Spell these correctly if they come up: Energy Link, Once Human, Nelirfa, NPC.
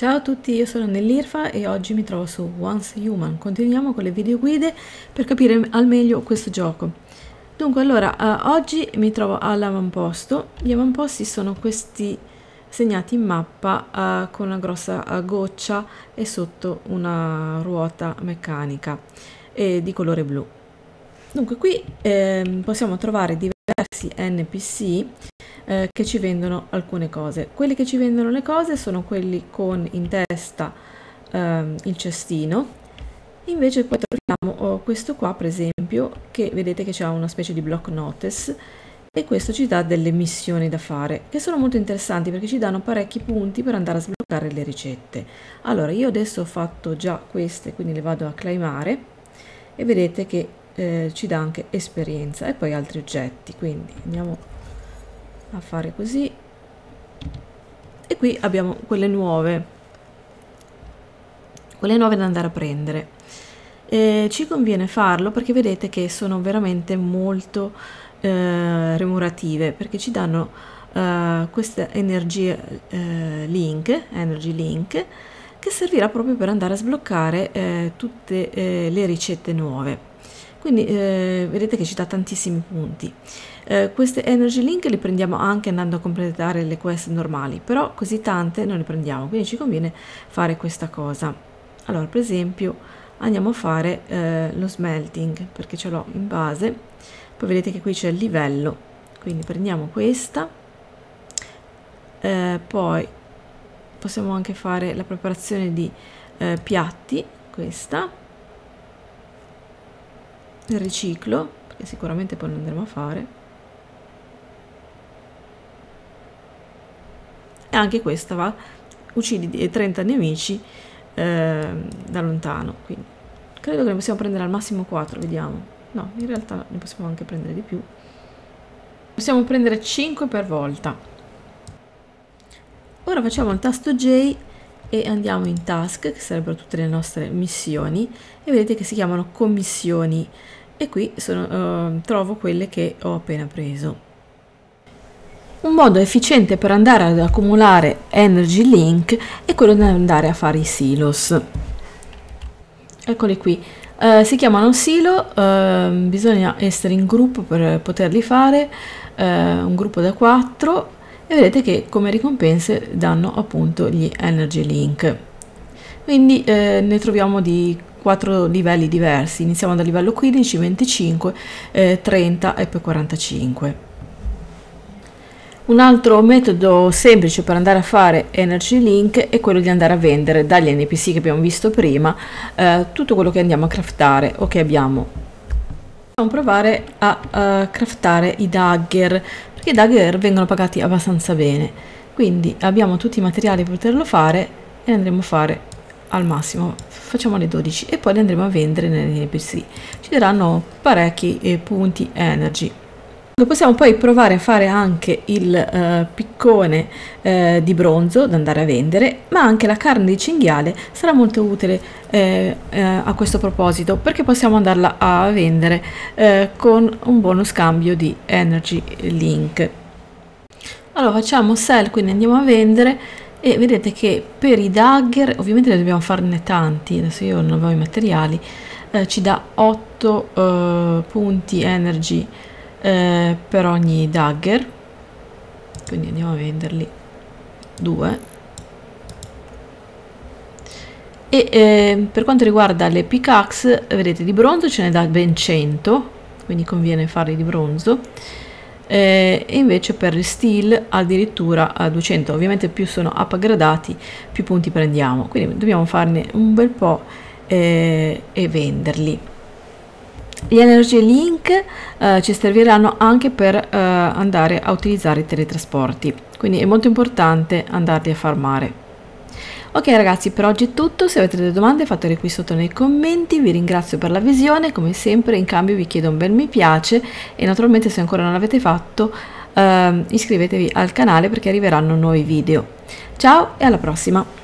Ciao a tutti, io sono Nelirfa e oggi mi trovo su Once Human. Continuiamo con le videoguide per capire al meglio questo gioco. Dunque, allora, oggi mi trovo all'avamposto. Gli avamposti sono questi segnati in mappa con una grossa goccia e sotto una ruota meccanica di colore blu. Dunque qui possiamo trovare diversi NPC che ci vendono alcune cose. Quelli che ci vendono le cose sono quelli con in testa il cestino. Invece poi troviamo questo qua, per esempio, che vedete che c'ha una specie di block notice, e questo ci dà delle missioni da fare che sono molto interessanti perché ci danno parecchi punti per andare a sbloccare le ricette. Allora, io adesso ho fatto già queste, quindi le vado a claimare e vedete che ci dà anche esperienza e poi altri oggetti. Quindi andiamo a fare così e qui abbiamo quelle nuove da andare a prendere. Ci conviene farlo perché vedete che sono veramente molto remunerative, perché ci danno questa Energy Link che servirà proprio per andare a sbloccare tutte le ricette nuove. Quindi vedete che ci dà tantissimi punti. Queste Energy Link le prendiamo anche andando a completare le quest normali, però così tante non le prendiamo, quindi ci conviene fare questa cosa. Allora, per esempio, andiamo a fare lo smelting perché ce l'ho in base. Poi vedete che qui c'è il livello, quindi prendiamo questa. Poi possiamo anche fare la preparazione di piatti, questa. Il riciclo, perché sicuramente poi lo andremo a fare, e anche questa va, uccidi 30 nemici da lontano, quindi credo che ne possiamo prendere al massimo 4, vediamo. No, in realtà ne possiamo anche prendere di più, possiamo prendere 5 per volta. Ora facciamo il tasto J e andiamo in task, che sarebbero tutte le nostre missioni, e vedete che si chiamano commissioni. E qui trovo quelle che ho appena preso. Un modo efficiente per andare ad accumulare Energy Link è quello di andare a fare i silos. Eccoli qui, si chiamano silo, bisogna essere in gruppo per poterli fare, un gruppo da 4, e vedete che come ricompense danno appunto gli Energy Link. Quindi ne troviamo di 4 livelli diversi, iniziamo dal livello 15, 25, 30 e poi 45. Un altro metodo semplice per andare a fare Energy Link è quello di andare a vendere dagli NPC che abbiamo visto prima tutto quello che andiamo a craftare o che abbiamo. Possiamo provare a craftare i dagger, perché i dagger vengono pagati abbastanza bene, quindi abbiamo tutti i materiali per poterlo fare e andremo a fare al massimo, facciamo le 12 e poi le andremo a vendere negli NPC, ci daranno parecchi punti energy. Possiamo poi provare a fare anche il piccone di bronzo da andare a vendere, ma anche la carne di cinghiale sarà molto utile a questo proposito, perché possiamo andarla a vendere con un buono scambio di Energy Link. Allora facciamo sell, quindi andiamo a vendere, e vedete che per i dagger ovviamente ne dobbiamo farne tanti, adesso io non avevo i materiali, ci dà 8 punti energy per ogni dagger, quindi andiamo a venderli 2. E per quanto riguarda le pickaxe, vedete di bronzo ce ne dà ben 100, quindi conviene farli di bronzo, e invece per il steel addirittura a 200. Ovviamente più sono upgradati più punti prendiamo, quindi dobbiamo farne un bel po' e venderli. Gli Energy Link ci serviranno anche per andare a utilizzare i teletrasporti, quindi è molto importante andarli a farmare. Ok ragazzi, per oggi è tutto. Se avete delle domande fatele qui sotto nei commenti. Vi ringrazio per la visione, come sempre in cambio vi chiedo un bel mi piace e naturalmente, se ancora non l'avete fatto, iscrivetevi al canale perché arriveranno nuovi video. Ciao e alla prossima!